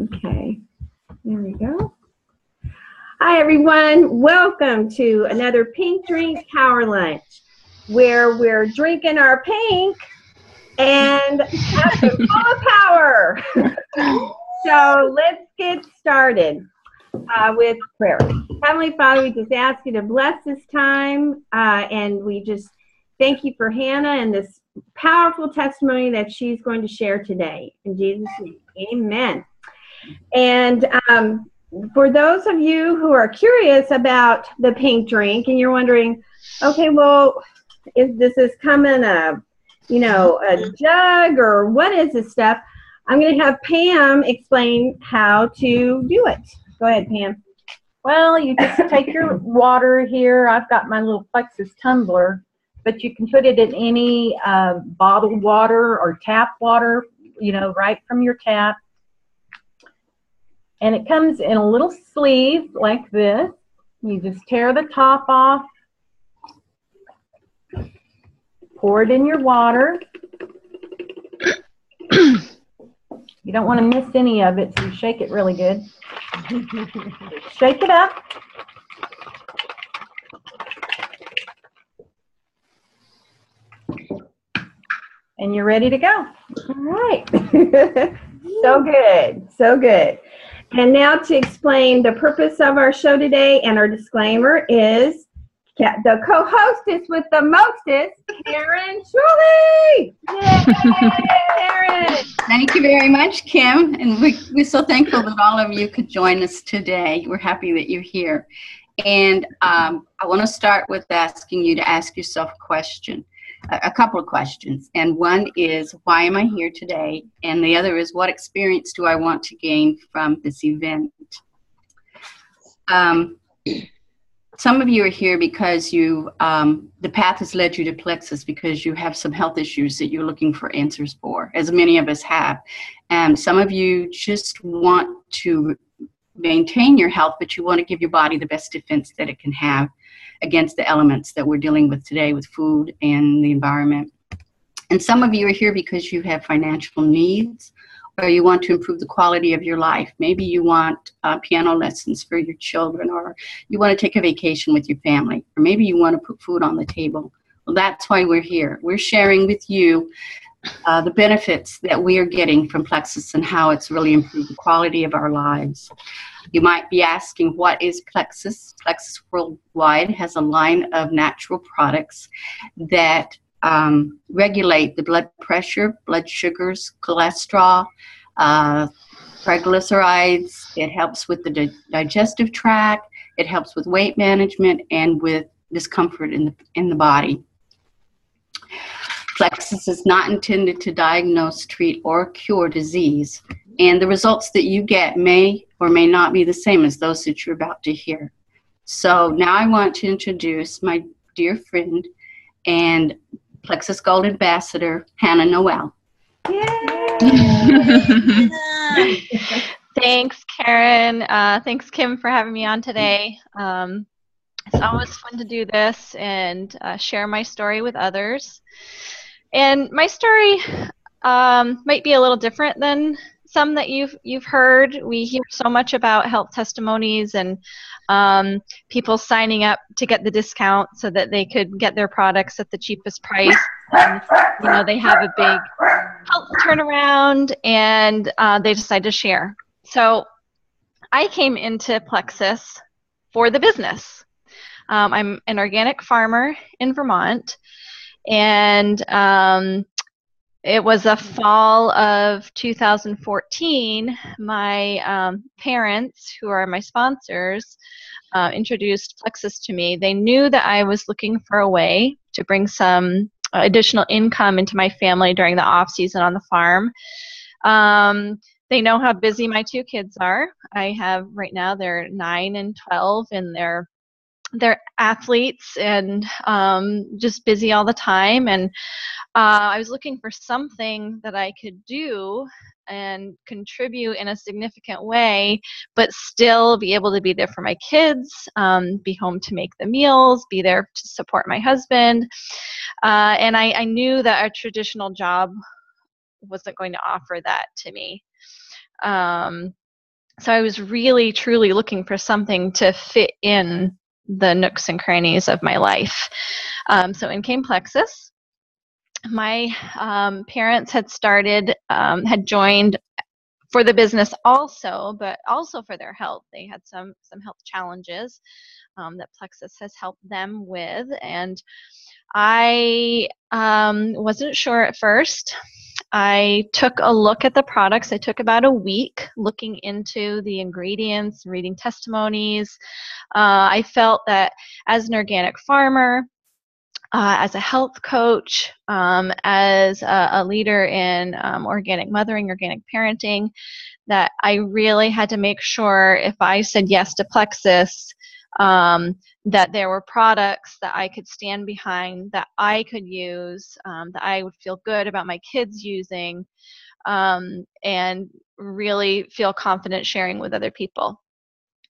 Okay, there we go. Hi everyone, welcome to another Pink Drink Power Lunch, where we're drinking our pink and having full power. So let's get started with prayer. Heavenly Father, we just ask you to bless this time, and we just thank you for Hannah and this powerful testimony that she's going to share today. In Jesus' name, amen. And for those of you who are curious about the pink drink and you're wondering, okay, well, is this come in a, you know, a jug or what is this stuff? I'm going to have Pam explain how to do it. Go ahead, Pam. Well, you just take your water here. I've got my little Plexus tumbler, but you can put it in any bottled water or tap water, you know, right from your tap. And it comes in a little sleeve like this. You just tear the top off, pour it in your water. You don't want to miss any of it, so you shake it really good. Shake it up. And you're ready to go. All right. So good, so good. And now to explain the purpose of our show today, and our disclaimer is the co-hostess with the mostest, Karen Schuele. Karen. Thank you very much, Kim. And we're so thankful that all of you could join us today. We're happy that you're here. And I want to start with asking you to ask yourself a question, a couple of questions. And one is, why am I here today? And the other is, what experience do I want to gain from this event? Some of you are here because you, the path has led you to Plexus because you have some health issues that you're looking for answers for, as many of us have. And some of you just want to maintain your health, but you want to give your body the best defense that it can have against the elements that we're dealing with today with food and the environment. And some of you are here because you have financial needs, or you want to improve the quality of your life. Maybe you want piano lessons for your children, or you want to take a vacation with your family, or maybe you want to put food on the table. Well, that's why we're here. We're sharing with you the benefits that we are getting from Plexus and how it's really improved the quality of our lives. You might be asking, what is Plexus? Plexus Worldwide has a line of natural products that regulate the blood pressure, blood sugars, cholesterol, triglycerides. It helps with the digestive tract. It helps with weight management and with discomfort in the body. Plexus is not intended to diagnose, treat, or cure disease, and the results that you get may or may not be the same as those that you're about to hear. So now I want to introduce my dear friend and Plexus Gold Ambassador, Hannah Noel. Yay! Thanks, Karen. Thanks, Kim, for having me on today. It's always fun to do this and share my story with others. And my story might be a little different than some that you've heard. We hear so much about health testimonies and people signing up to get the discount so that they could get their products at the cheapest price. And, you know, they have a big health turnaround and they decide to share. So I came into Plexus for the business. I'm an organic farmer in Vermont. And it was the fall of 2014, my parents, who are my sponsors, introduced Plexus to me. They knew that I was looking for a way to bring some additional income into my family during the off-season on the farm. They know how busy my two kids are. I have, right now, they're 9 and 12, and they're athletes and just busy all the time. And I was looking for something that I could do and contribute in a significant way, but still be able to be there for my kids, be home to make the meals, be there to support my husband. And I knew that a traditional job wasn't going to offer that to me. So I was really, truly looking for something to fit in the nooks and crannies of my life. So in came Plexus. My parents had started, had joined for the business also, but also for their health. They had some health challenges that Plexus has helped them with. And I wasn't sure at first. I took a look at the products. I took about a week looking into the ingredients, reading testimonies. I felt that as an organic farmer, as a health coach, as a leader in organic mothering, organic parenting, that I really had to make sure if I said yes to Plexus, that there were products that I could stand behind, that I could use, that I would feel good about my kids using, and really feel confident sharing with other people.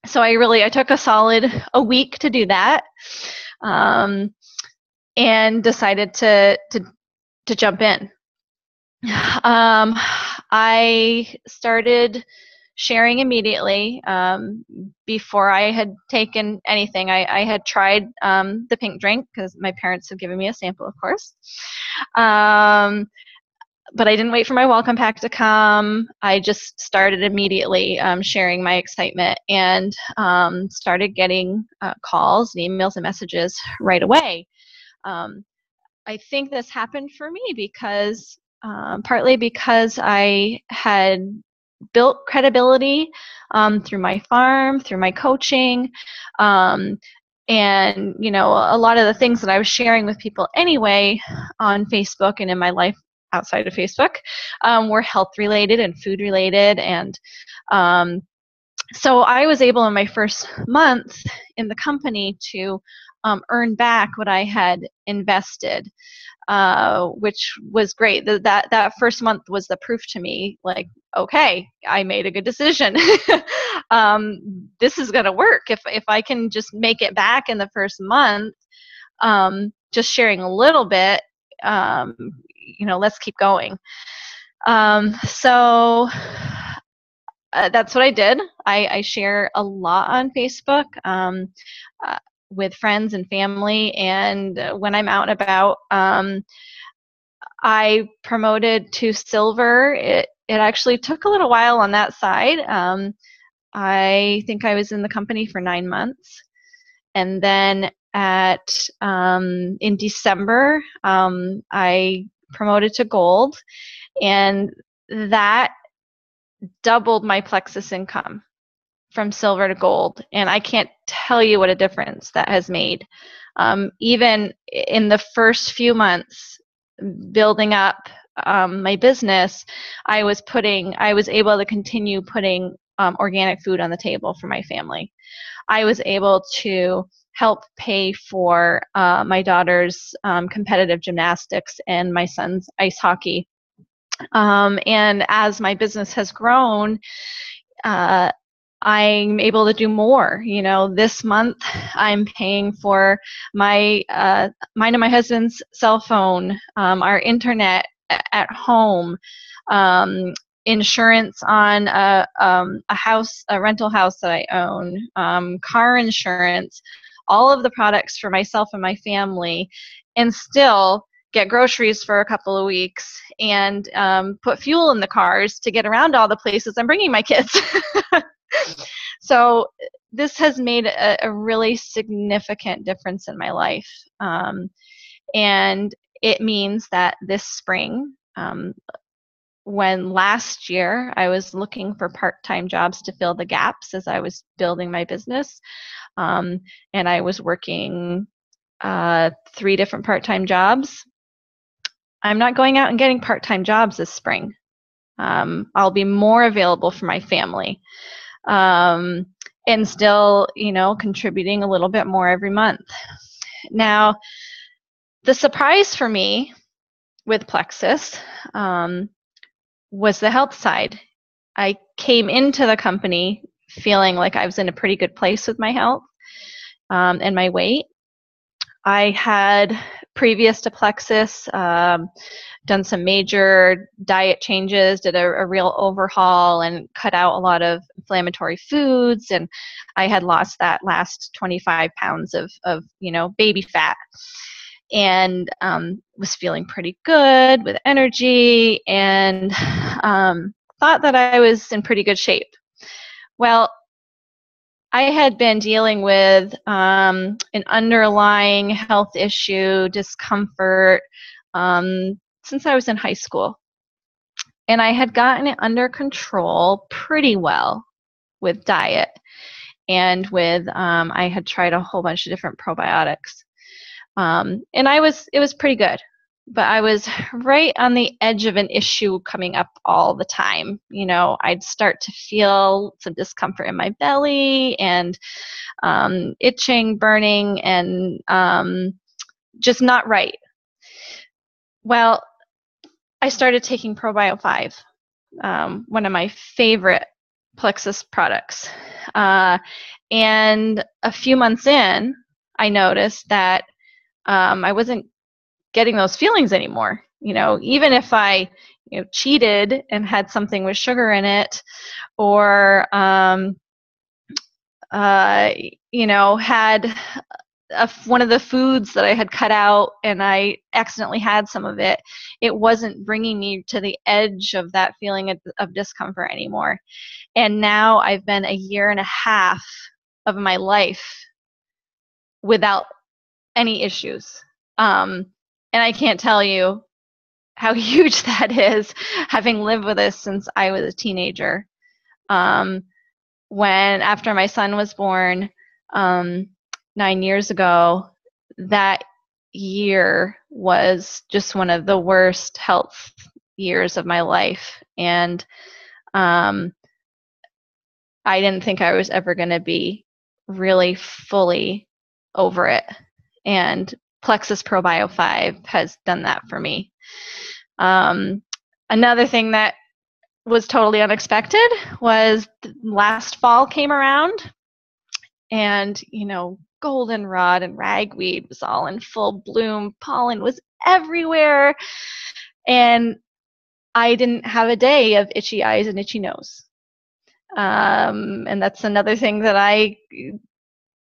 So I took a solid a week to do that, and decided to jump in. I started sharing immediately. Before I had taken anything, I had tried the pink drink because my parents had given me a sample, of course. But I didn't wait for my welcome pack to come. I just started immediately sharing my excitement, and started getting calls and emails and messages right away. I think this happened for me because partly because I had built credibility through my farm, through my coaching, and a lot of the things that I was sharing with people anyway on Facebook and in my life outside of Facebook were health related and food related, and so I was able in my first month in the company to earn back what I had invested, which was great. That first month was the proof to me, like, okay, I made a good decision. This is going to work. If I can just make it back in the first month, just sharing a little bit, let's keep going. So that's what I did. I share a lot on Facebook with friends and family, and when I'm out and about. I promoted to silver. It actually took a little while on that side. I think I was in the company for 9 months, and then in December I promoted to gold, and that doubled my Plexus income from silver to gold. And I can't tell you what a difference that has made. Even in the first few months building up my business, I was able to continue putting organic food on the table for my family. I was able to help pay for my daughter's competitive gymnastics and my son's ice hockey. And as my business has grown, I'm able to do more. This month I'm paying for mine and my husband's cell phone, our internet at home, insurance on a rental house that I own, car insurance, all of the products for myself and my family, and still get groceries for a couple of weeks, and put fuel in the cars to get around all the places I'm bringing my kids. So this has made a really significant difference in my life. And it means that this spring, when last year I was looking for part-time jobs to fill the gaps as I was building my business, and I was working 3 different part-time jobs, I'm not going out and getting part-time jobs this spring. I'll be more available for my family, and still, contributing a little bit more every month. Now, the surprise for me with Plexus was the health side. I came into the company feeling like I was in a pretty good place with my health and my weight. I had, previous to Plexus, done some major diet changes, did a real overhaul, and cut out a lot of inflammatory foods, and I had lost that last 25 pounds of baby fat, and was feeling pretty good with energy, and thought that I was in pretty good shape. Well, I had been dealing with an underlying health issue, discomfort, since I was in high school. And I had gotten it under control pretty well with diet, and with I had tried a whole bunch of different probiotics. And it was pretty good, but I was right on the edge of an issue coming up all the time. I'd start to feel some discomfort in my belly, and itching, burning, and just not right. Well, I started taking ProBio 5, one of my favorite Plexus products. And a few months in, I noticed that I wasn't getting those feelings anymore. Even if I cheated and had something with sugar in it, or had one of the foods that I had cut out and I accidentally had some of it, it wasn't bringing me to the edge of that feeling of discomfort anymore. And now I've been a year and a half of my life without any issues. And I can't tell you how huge that is, having lived with this since I was a teenager. When after my son was born, 9 years ago, that year was just one of the worst health years of my life. And I didn't think I was ever going to be really fully over it. And Plexus ProBio 5 has done that for me. Another thing that was totally unexpected was last fall came around, and, goldenrod and ragweed was all in full bloom. Pollen was everywhere. And I didn't have a day of itchy eyes and itchy nose. And that's another thing that I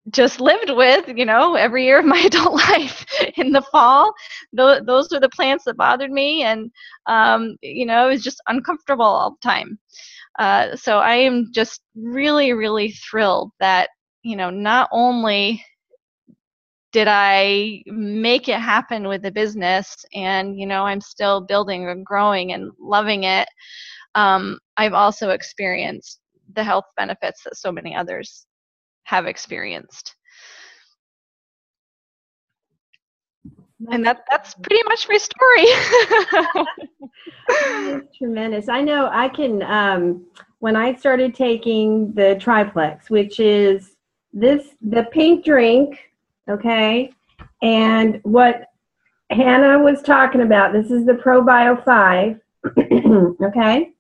just lived with, every year of my adult life. In the fall, those were the plants that bothered me. And, it was just uncomfortable all the time. So I am just really, really thrilled that, not only did I make it happen with the business, and, I'm still building and growing and loving it, I've also experienced the health benefits that so many others have experienced. And that's pretty much my story. Tremendous. I know I can, when I started taking the Triplex, which is the pink drink, okay, and what Hannah was talking about, this is the ProBio 5, okay,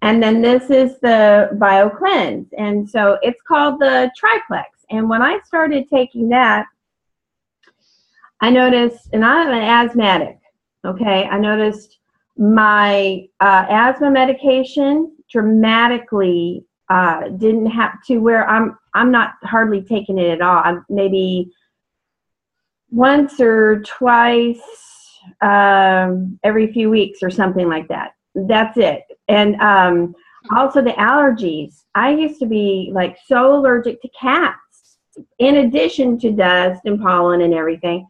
and then this is the BioCleanse, and so it's called the Triplex. And when I started taking that, I noticed, and I'm an asthmatic, okay, I noticed my asthma medication dramatically didn't have to, where I'm not hardly taking it at all. I'm maybe once or twice every few weeks or something like that. That's it. And also the allergies. I used to be like so allergic to cats, in addition to dust and pollen and everything.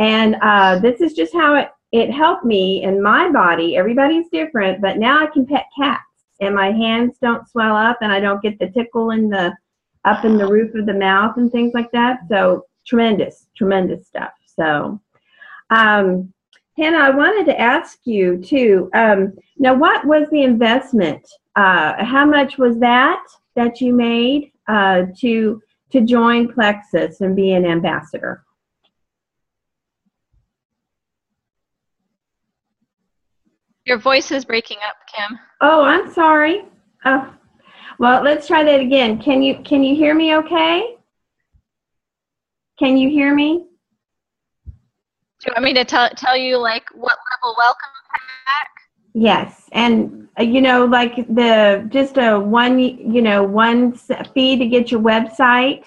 And this is just how it helped me in my body. Everybody's different, but now I can pet cats, and my hands don't swell up, and I don't get the tickle in the up in the roof of the mouth and things like that. So tremendous stuff. So Hannah, I wanted to ask you too, now what was the investment? How much was that you made to join Plexus and be an ambassador? Your voice is breaking up, Kim. Oh, I'm sorry. Oh, well, let's try that again. Can you hear me okay? Can you hear me? Do you want me to tell you, like, what level welcome pack? Yes. And, you know, like the, just a one, you know, one fee to get your website,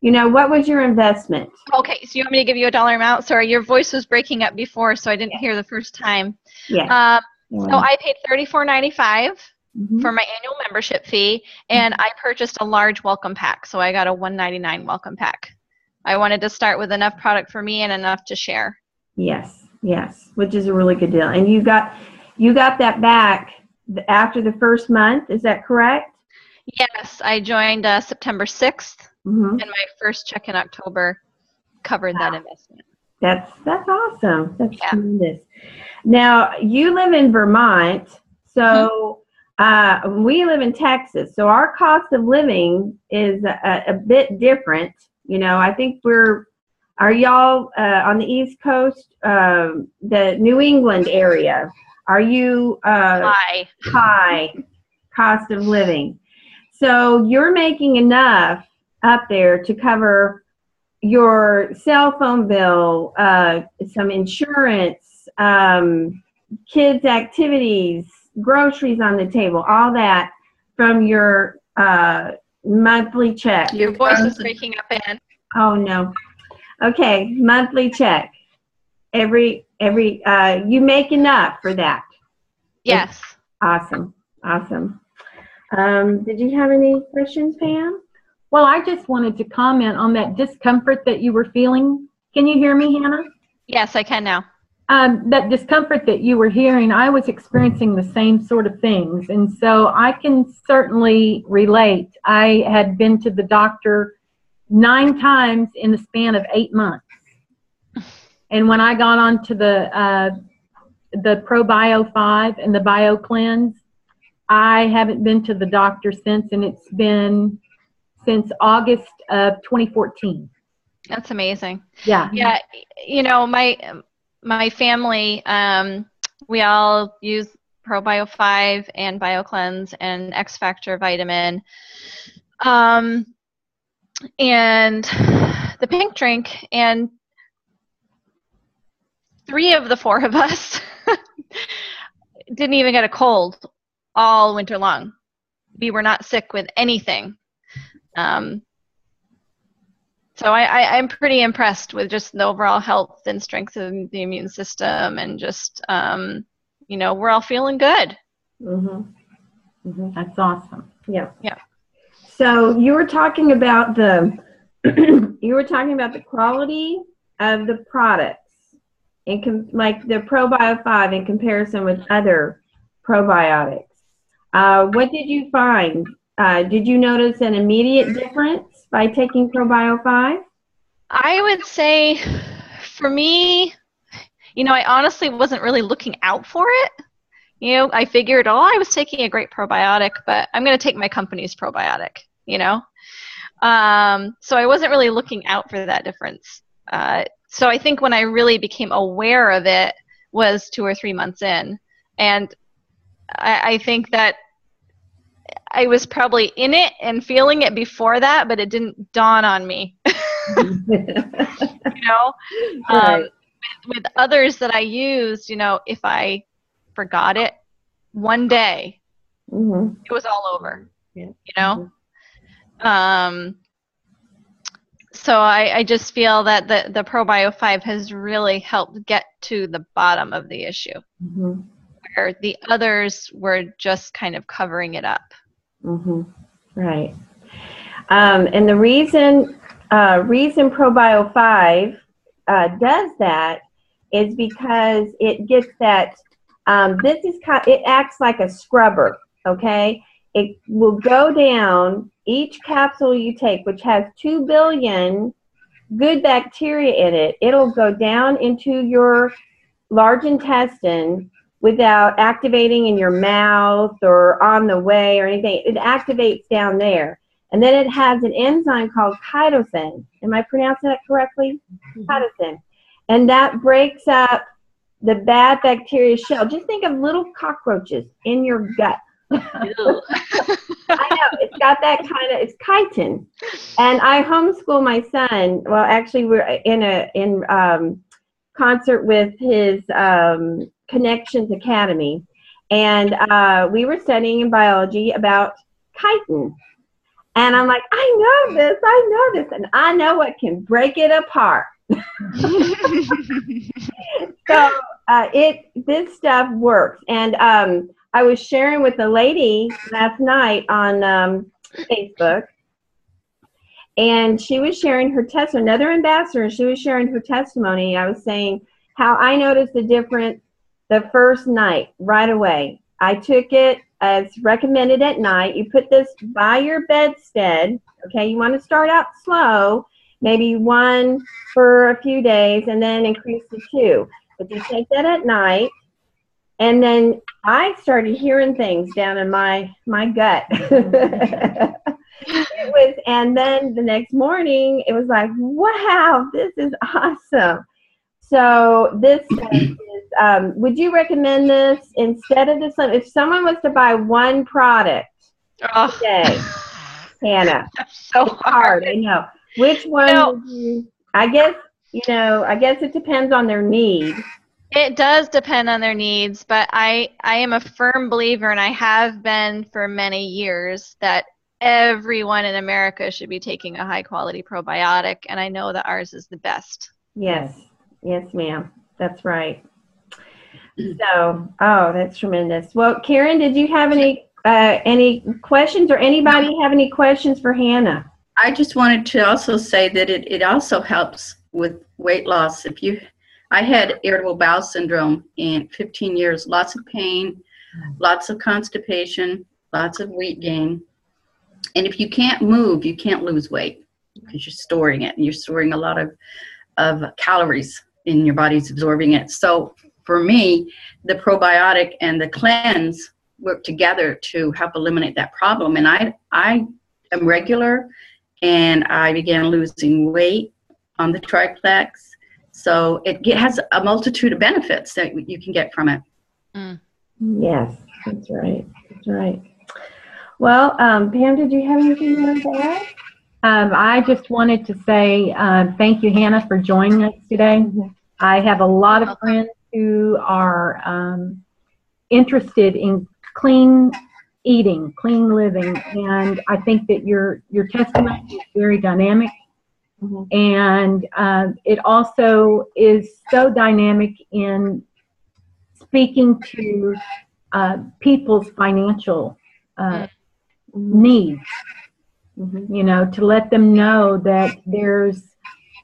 you know, what was your investment? Okay. So you want me to give you a dollar amount? Sorry, your voice was breaking up before, so I didn't hear the first time. Yeah. So I paid $34.95 for my annual membership fee, and I purchased a large welcome pack. So I got a $199 welcome pack. I wanted to start with enough product for me and enough to share. Yes. Yes. Which is a really good deal. And you got that back after the first month. Is that correct? Yes. I joined September 6th and my first check in October covered that investment. That's awesome. That's tremendous. Now you live in Vermont. So we live in Texas. So our cost of living is a bit different. You know, I think we're, are y'all on the East Coast, the New England area? Are you high cost of living? So you're making enough up there to cover your cell phone bill, some insurance, kids' activities, groceries on the table, all that from your monthly check. Your voice is breaking up, Ann. Oh, no. Okay, monthly check. Every you make enough for that. Yes. Awesome. Awesome. Did you have any questions, Pam? Well, I just wanted to comment on that discomfort that you were feeling. Can you hear me, Hannah? Yes, I can now. That discomfort that you were hearing, I was experiencing the same sort of things. And so I can certainly relate. I had been to the doctor 9 times in the span of 8 months. And when I got on to the ProBio 5 and the BioCleanse, I haven't been to the doctor since, and it's been since August of 2014. That's amazing. Yeah. Yeah. You know, my family, we all use ProBio 5 and BioCleanse and X-Factor vitamin. And the pink drink, and 3 of the 4 of us didn't even get a cold all winter long. We were not sick with anything. So I'm pretty impressed with just the overall health and strength of the immune system, and just, you know, we're all feeling good. Mm-hmm. Mm-hmm. That's awesome. Yeah. Yeah. So you were talking about the, you were talking about the quality of the product. And like the ProBio 5 in comparison with other probiotics. What did you find? Did you notice an immediate difference by taking ProBio 5? I would say for me, you know, I honestly wasn't really looking out for it. You know, I figured, oh, I was taking a great probiotic, but I'm going to take my company's probiotic, you know. So I wasn't really looking out for that difference. So I think when I really became aware of it was 2 or 3 months in. And I think that I was probably in it and feeling it before that, but it didn't dawn on me. You know, with others that I used, you know, if I forgot it one day, it was all over, you know? So I just feel that the ProBio 5 has really helped get to the bottom of the issue, where the others were just kind of covering it up. Right. And the reason ProBio 5 does that is because it gets that, this is kind of, it acts like a scrubber, okay? It will go down each capsule you take, which has 2 billion good bacteria in it. It'll go down into your large intestine without activating in your mouth or on the way or anything. It activates down there. And then it has an enzyme called chitosan. Am I pronouncing that correctly? Chitosan. And that breaks up the bad bacteria shell. Just think of little cockroaches in your gut. I know, it's got that kind of, it's chitin. And I homeschool my son. Well, actually, we're in concert with his Connections Academy, And we were studying in biology about chitin. And I'm like, I know this. And I know what can break it apart. So this stuff works. And I was sharing with a lady last night on Facebook. And she was sharing her testimony, another ambassador. She was sharing her testimony. I was saying how I noticed the difference the first night right away. I took it as recommended at night. You put this by your bedstead. Okay, you want to start out slow, maybe one for a few days, and then increase to two. But you take that at night, and then I started hearing things down in my gut. And then the next morning, it was like, wow, this is awesome. So this is, would you recommend this instead of this? If someone was to buy one product today, Hannah, that's so hard. I know. Which one? No. Would you, I guess it depends on their need. It does depend on their needs, but I am a firm believer, and I have been for many years, that everyone in America should be taking a high-quality probiotic, and I know that ours is the best. Yes. Yes, ma'am. That's right. So, oh, that's tremendous. Well, Karen, did you have any questions, or anybody have any questions for Hannah? I just wanted to also say that it also helps with weight loss. If you, I had irritable bowel syndrome in 15 years, lots of pain, lots of constipation, lots of weight gain. And if you can't move, you can't lose weight because you're storing it, and you're storing a lot of calories in your body's absorbing it. So for me, the probiotic and the cleanse work together to help eliminate that problem. And I am regular, and I began losing weight on the Triplex. So it has a multitude of benefits that you can get from it. Mm. Yes, that's right. That's right. Well, Pam, did you have anything to add? I just wanted to say thank you, Hannah, for joining us today. I have a lot of friends who are interested in clean eating, clean living, and I think that your testimony is very dynamic, and it also is so dynamic in speaking to people's financial needs, you know, to let them know that there's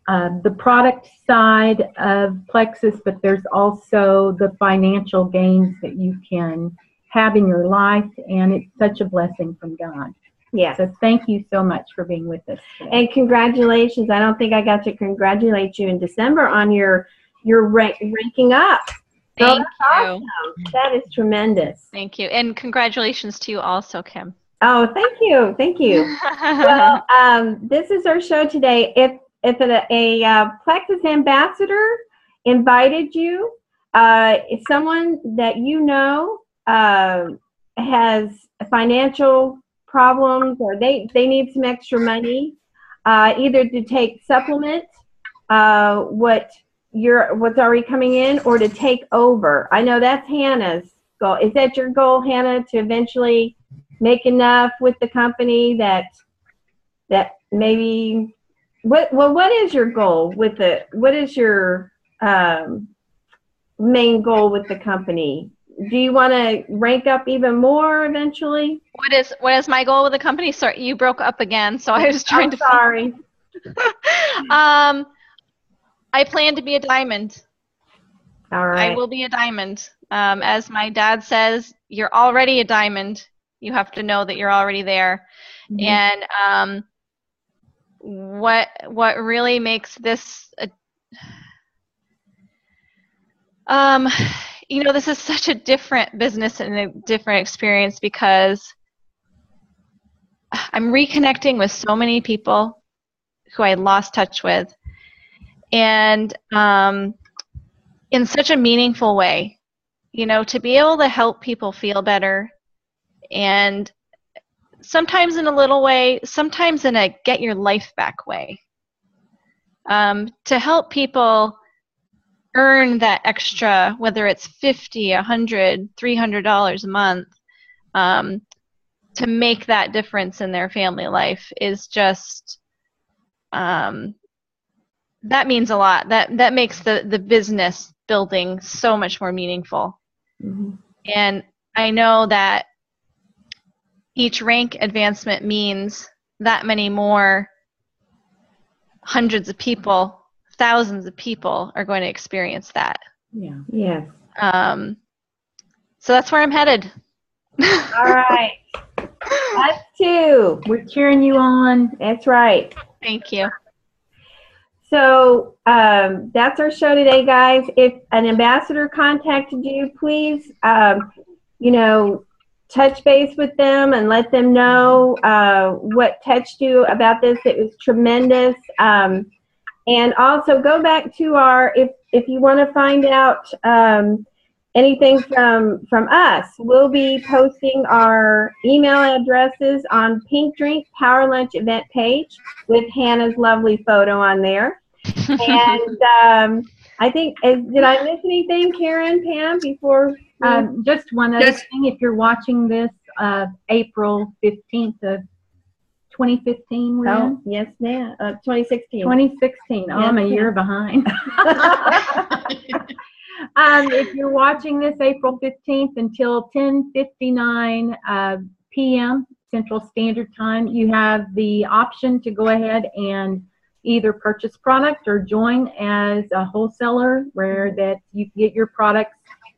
the product side of Plexus, but there's also the financial gains that you can have in your life, and it's such a blessing from God. Yeah. So thank you so much for being with us today. And congratulations. I don't think I got to congratulate you in December on your ranking up. Thank you. Awesome. That is tremendous. Thank you. And congratulations to you also, Kim. Oh, thank you. Thank you. Well, this is our show today. If a Plexus ambassador invited you, if someone that you know has financial problems, or they need some extra money, either to take supplement, what's already coming in, or to take over. I know that's Hannah's goal. Is that your goal, Hannah, to eventually make enough with the company that maybe what is your goal with it? What is your main goal with the company? Do you want to rank up even more eventually? What is my goal with the company? Sorry, you broke up again, so I was trying to. Sorry. I plan to be a diamond. All right. I will be a diamond. As my dad says, you're already a diamond. You have to know that you're already there. Mm-hmm. And what really makes this, you know, this is such a different business and a different experience, because I'm reconnecting with so many people who I lost touch with, and in such a meaningful way, you know, to be able to help people feel better. And sometimes in a little way, sometimes in a get your life back way, to help people earn that extra, whether it's $50, $100, $300 a month, to make that difference in their family life is just, that means a lot. That makes the business building so much more meaningful. Mm-hmm. And I know that each rank advancement means that many more hundreds of people, thousands of people are going to experience that. Yeah. Yeah. So that's where I'm headed. All right. Us too. We're cheering you on. That's right. Thank you. So that's our show today, guys. If an ambassador contacted you, please, touch base with them and let them know what touched you about this. It was tremendous. And also go back to our, if you want to find out anything from us, we'll be posting our email addresses on Pink Drink Power Lunch event page with Hannah's lovely photo on there. And I think, did I miss anything, Karen, Pam, before? Just one other thing. If you're watching this, April 15th of 2015, we're in? Yes, ma'am. 2016. 2016. Oh, yes, I'm a year behind. If you're watching this April 15th until 10:59 p.m. Central Standard Time, you have the option to go ahead and either purchase product or join as a wholesaler where that you can get your products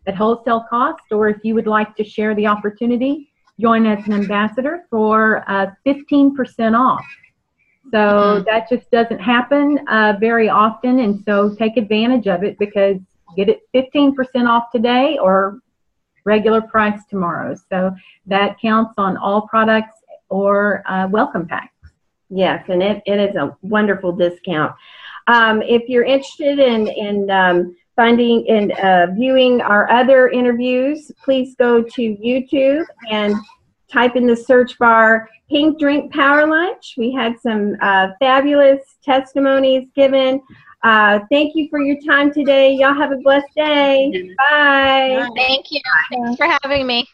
at wholesale cost, or if you would like to share the opportunity, join as an ambassador for 15% off. So that just doesn't happen very often, and so take advantage of it, because get it 15% off today or regular price tomorrow. So that counts on all products or welcome packs. Yes, and it is a wonderful discount. If you're interested in finding and viewing our other interviews, please go to YouTube and type in the search bar Pink Drink Power Lunch. We had some fabulous testimonies given. Thank you for your time today. Y'all have a blessed day. Bye. Thank you. Thanks for having me.